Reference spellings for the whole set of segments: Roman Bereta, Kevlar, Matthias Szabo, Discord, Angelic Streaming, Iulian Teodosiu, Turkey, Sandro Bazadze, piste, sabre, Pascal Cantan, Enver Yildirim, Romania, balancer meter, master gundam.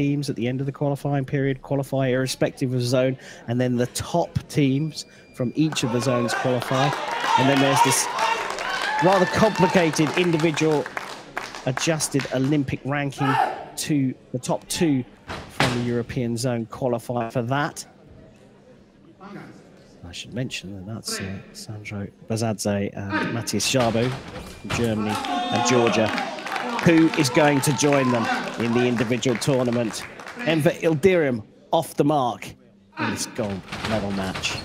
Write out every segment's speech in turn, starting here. teams at the end of the qualifying period qualify irrespective of zone, and then the top teams from each of the zones qualify. And then there's this rather complicated individual adjusted Olympic ranking to the top two from the European zone qualify for that. I should mention that that's Sandro Bazadze and Matthias Szabo from Germany and Georgia, who is going to join them in the individual tournament. Enver Yildirim off the mark in this gold medal match.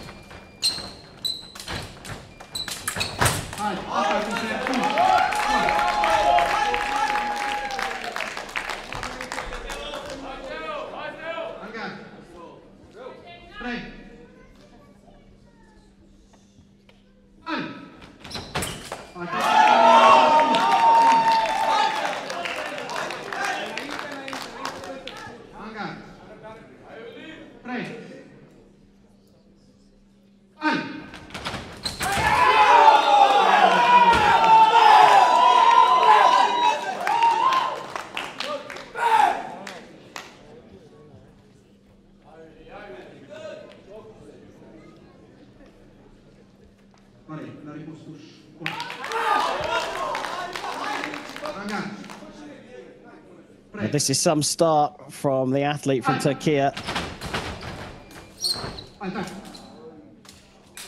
This is some start from the athlete from Turkey.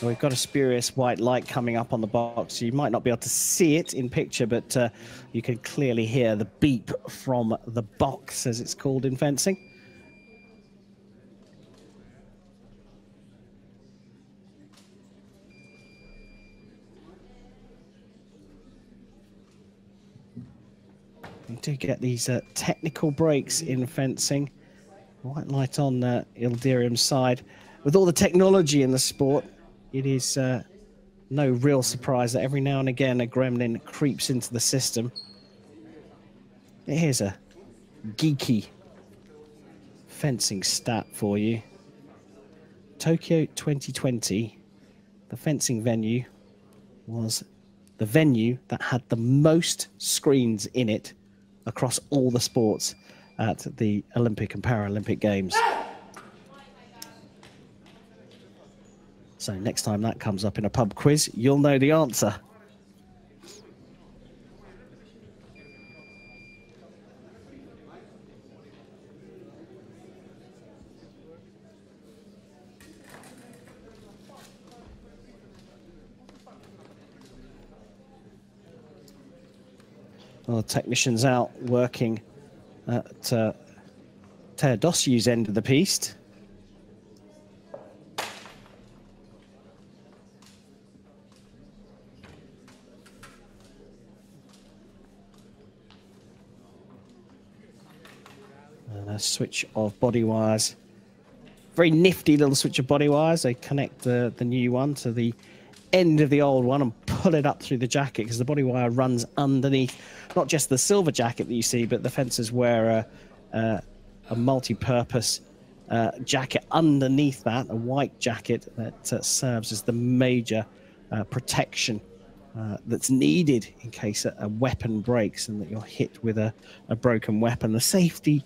We've got a spurious white light coming up on the box. So you might not be able to see it in picture, but you can clearly hear the beep from the box, as it's called in fencing. You do get these technical breaks in fencing. White light on Yildirim's side. With all the technology in the sport, it is no real surprise that every now and again a gremlin creeps into the system. Here's a geeky fencing stat for you. Tokyo 2020, the fencing venue was the venue that had the most screens in it across all the sports at the Olympic and Paralympic Games. So next time that comes up in a pub quiz, you'll know the answer. Well, technicians out working at Teodosiu's end of the piece. And a switch of body wires. Very nifty little switch of body wires. They connect the new one to the end of the old one and pull it up through the jacket, because the body wire runs underneath not just the silver jacket that you see, but the fencers wear a multi-purpose jacket underneath that, a white jacket that serves as the major protection that's needed in case a weapon breaks and that you're hit with a broken weapon. The safety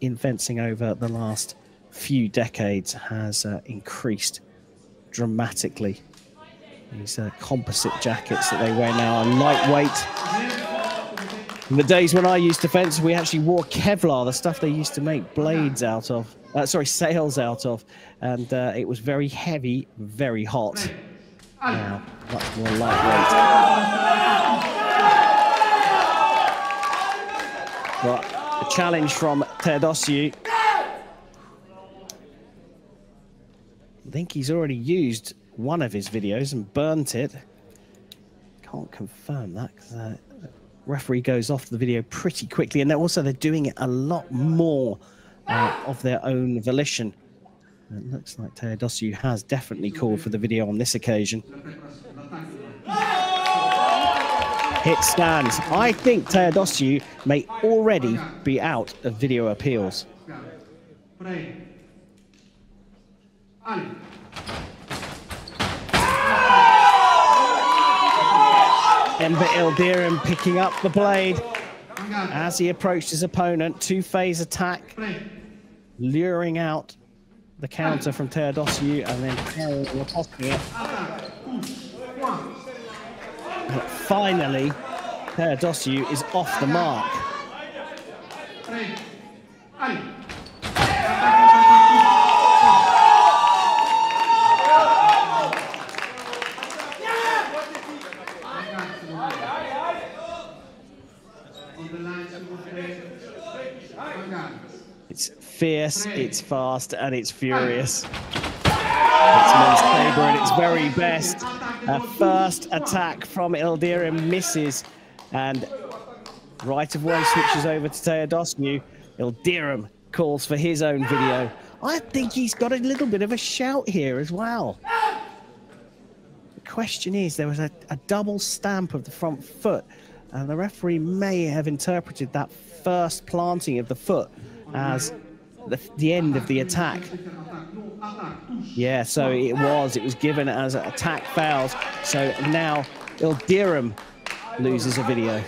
in fencing over the last few decades has increased dramatically. These composite jackets that they wear now are lightweight. In the days when I used to fence, we actually wore Kevlar, the stuff they used to make blades out of, sails out of, and it was very heavy, very hot. Now, much more lightweight. But a challenge from Teodosiu. I think he's already used one of his videos and burnt it. Can't confirm that because the referee goes off the video pretty quickly, and they're doing it a lot more of their own volition. And it looks like Teodosiu has definitely called for the video on this occasion. Hit stands. I think Teodosiu may already be out of video appeals. Enver Yildirim picking up the blade. as he approached his opponent. Two-phase attack, luring out the counter from Teodosiu and then carrying the and finally, Teodosiu is off the mark. It's fierce, it's fast, and it's furious. It's most stable at its very best. A first attack from Yildirim misses, and right-of-way switches over to Teodosiu. Yildirim calls for his own video. I think he's got a little bit of a shout here as well. The question is, there was a double stamp of the front foot, and the referee may have interpreted that first planting of the foot as the end of the attack. Yeah, so it was given as an attack fouls. So now Yildirim loses a video.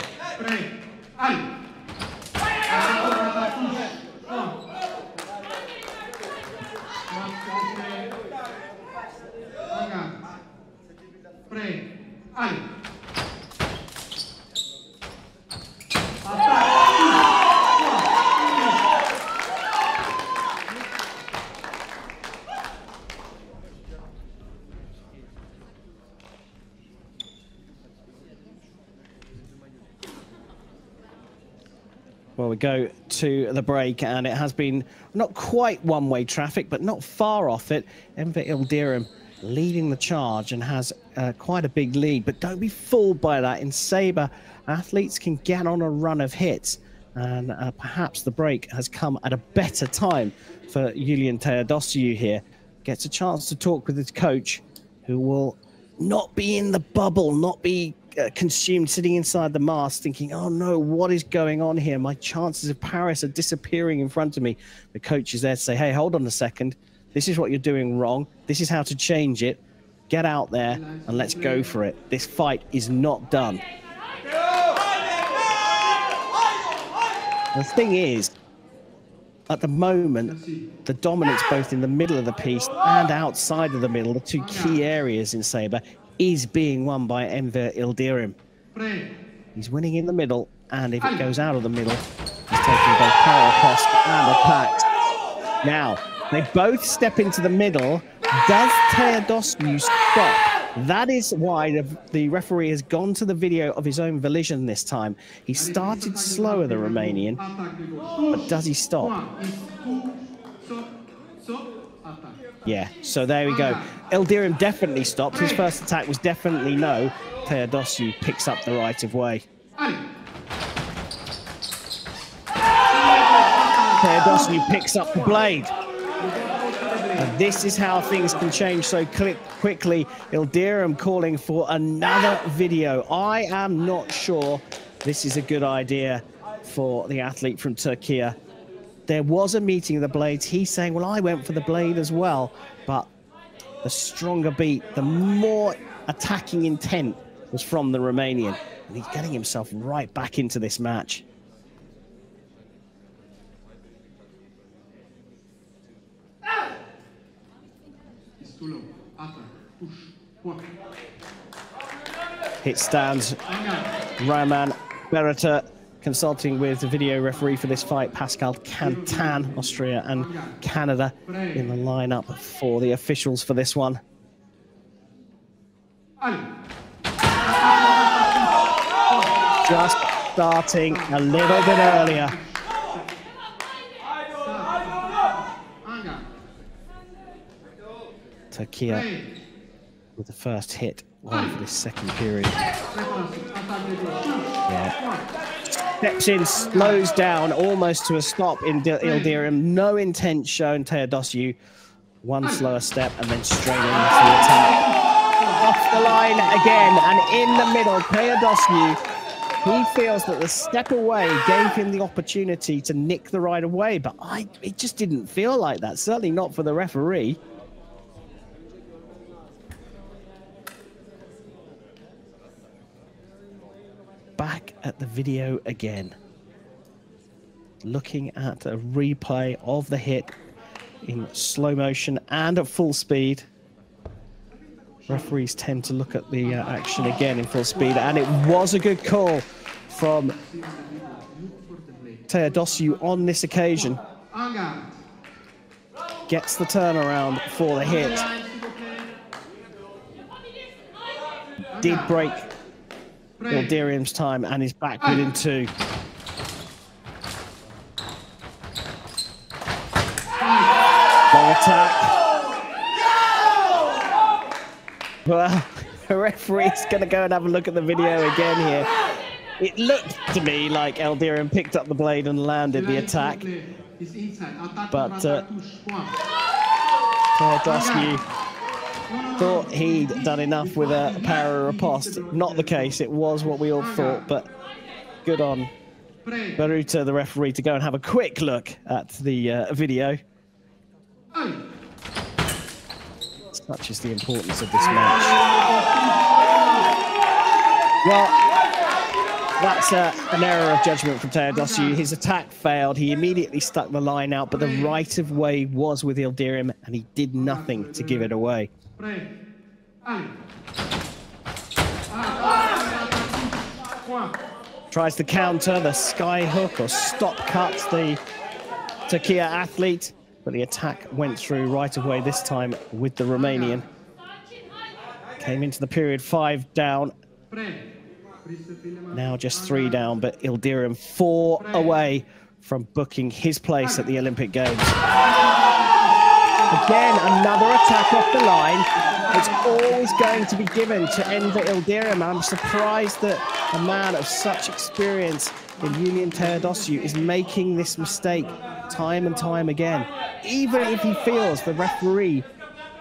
Well, we go to the break, and it has been not quite one-way traffic, but not far off it. Enver Yildirim leading the charge and has quite a big lead, but don't be fooled by that. In Sabre, athletes can get on a run of hits, and perhaps the break has come at a better time for Iulian Teodosiu here. Gets a chance to talk with his coach, who will not be in the bubble, not be consumed sitting inside the mast thinking, oh no, what is going on here? My chances of Paris are disappearing in front of me. The coach is there to say, hey, hold on a second. This is what you're doing wrong. This is how to change it. Get out there and let's go for it. This fight is not done. The thing is, at the moment, the dominance both in the middle of the piece and outside of the middle, the two key areas in Sabre, is being won by Enver Yildirim. He's winning in the middle, and if it goes out of the middle, he's taking both power cost and attacks. Now, they both step into the middle. Does Teodosiu stop? That is why the referee has gone to the video of his own volition this time. He started slower, the Romanian, but does he stop? Yeah, so there we go. Yildirim definitely stopped. His first attack was definitely no. Teodosiu picks up the right of way. Teodosiu picks up the blade. And this is how things can change so quickly. Yildirim calling for another video. I am not sure this is a good idea for the athlete from Turkey. There was a meeting of the blades. He's saying, well, I went for the blade as well. But the stronger beat, the more attacking intent was from the Romanian. And he's getting himself right back into this match. Hit stands. Roman Bereta, consulting with the video referee for this fight, Pascal Cantan, Austria and Canada, in the lineup for the officials for this one. Just starting a little bit earlier. Turkey with the first hit for this second period. Yeah. Steps in, slows down, almost to a stop in Yildirim. No intent shown. Teodosiu, one slower step, and then straight into the attack. Off the line again, and in the middle, Teodosiu, he feels that the step away gave him the opportunity to nick the right away, but it just didn't feel like that, certainly not for the referee. Back at the video again. looking at a replay of the hit in slow motion and at full speed. Referees tend to look at the action again in full speed, and it was a good call from Teodosiu on this occasion. Gets the turnaround for the hit. Did break Yildirim's time and is back within two. Long attack. Well, the referee's going to go and have a look at the video again here. It looked to me like Yildirim picked up the blade and landed the attack. But Teodosiu thought he'd done enough with a power riposte. Not the case. It was what we all thought, but good on Bereta, the referee, to go and have a quick look at the video. Such is the importance of this match. Well, that's an error of judgment from Teodosiu. His attack failed. He immediately stuck the line out, but the right of way was with Yildirim, and he did nothing to give it away. Tries to counter the sky hook or stop cut, the Turkey athlete, but the attack went through right of way this time with the Romanian. Came into the period 5 down. Now just 3 down, but Yildirim 4 away from booking his place at the Olympic Games. Again, another attack off the line. It's always going to be given to Enver Yildirim. I'm surprised that a man of such experience in Iulian Teodosiu is making this mistake time and time again. Even if he feels the referee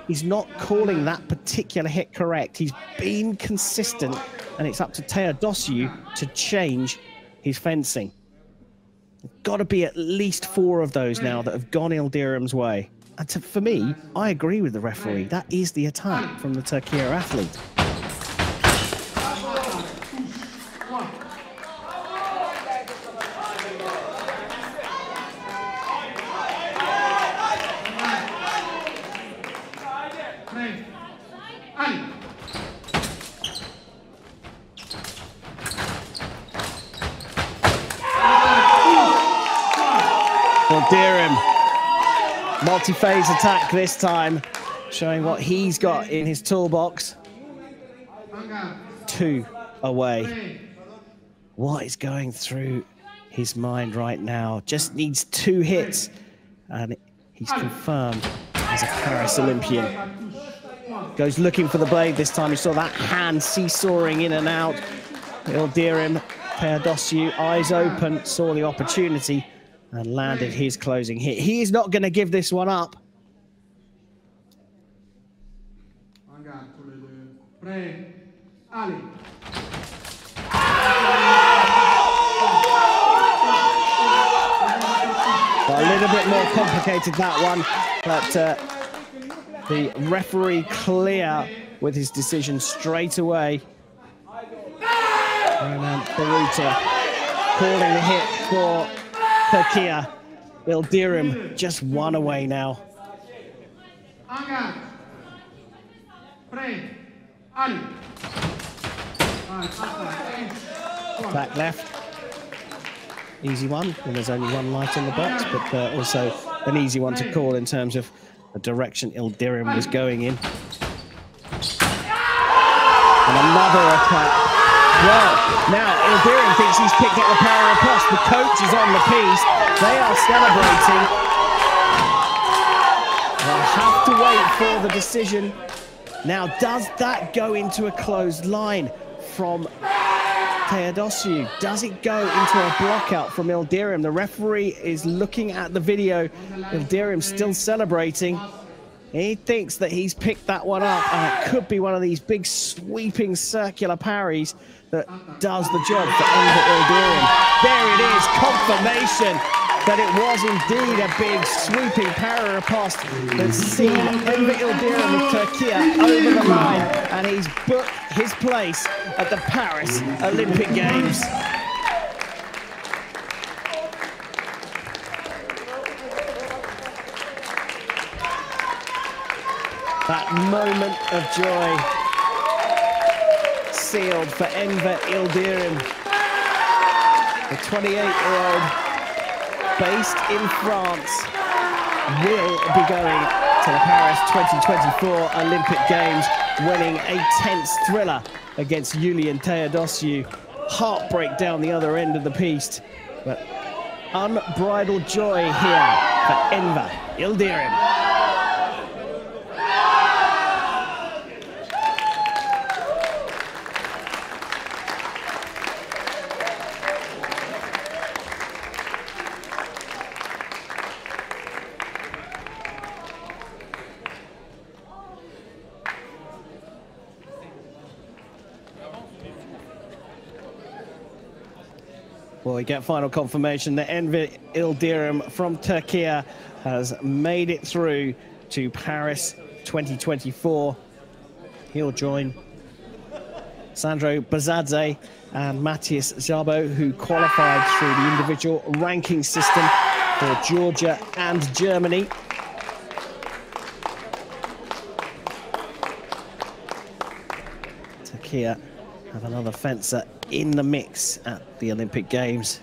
is not calling that particular hit correct, he's been consistent, and it's up to Teodosiu to change his fencing. Got to be at least 4 of those now that have gone Yildirim's way. And for me, I agree with the referee. That is the attack from the Turkey athlete. Yildirim, multi-phase attack this time, showing what he's got in his toolbox. 2 away. What is going through his mind right now? Just needs 2 hits, and he's confirmed as a Paris Olympian. Goes looking for the blade this time. You saw that hand seesawing in and out. Yildirim, Teodosiu, eyes open, saw the opportunity and landed his closing hit. He is not going to give this one up. Well, a little bit more complicated, that one, but the referee clear with his decision straight away. Roman Bereta calling the hit for Turkey. Yildirim just 1 away now. Back left. Easy one, and there's only 1 light on the box, but also an easy one to call in terms of the direction Yildirim was going in. And another attack. Well, now Yildirim thinks he's picked up the power across. The coach is on the piece. They are celebrating. They'll have to wait for the decision. Now, does that go into a closed line from Teodosiu? Does it go into a blockout from Yildirim? The referee is looking at the video. Yildirim still celebrating. He thinks that he's picked that one up, and it could be one of these big sweeping circular parries that does the job for Enver Yildirim. There it is, confirmation that it was indeed a big sweeping parry riposte that's seen Enver Yildirim of Turkey over the line, and he's booked his place at the Paris Olympic Games. That moment of joy sealed for Enver Yildirim, the 28-year-old based in France, will be going to the Paris 2024 Olympic Games, winning a tense thriller against Iulian Teodosiu. Heartbreak down the other end of the piste, but unbridled joy here for Enver Yildirim. Well, we get final confirmation that Enver Yildirim from Turkey has made it through to Paris 2024. He'll join Sandro Bazadze and Matthias Szabo, who qualified through the individual ranking system for Georgia and Germany. Turkey have another fencer in the mix at the Olympic Games.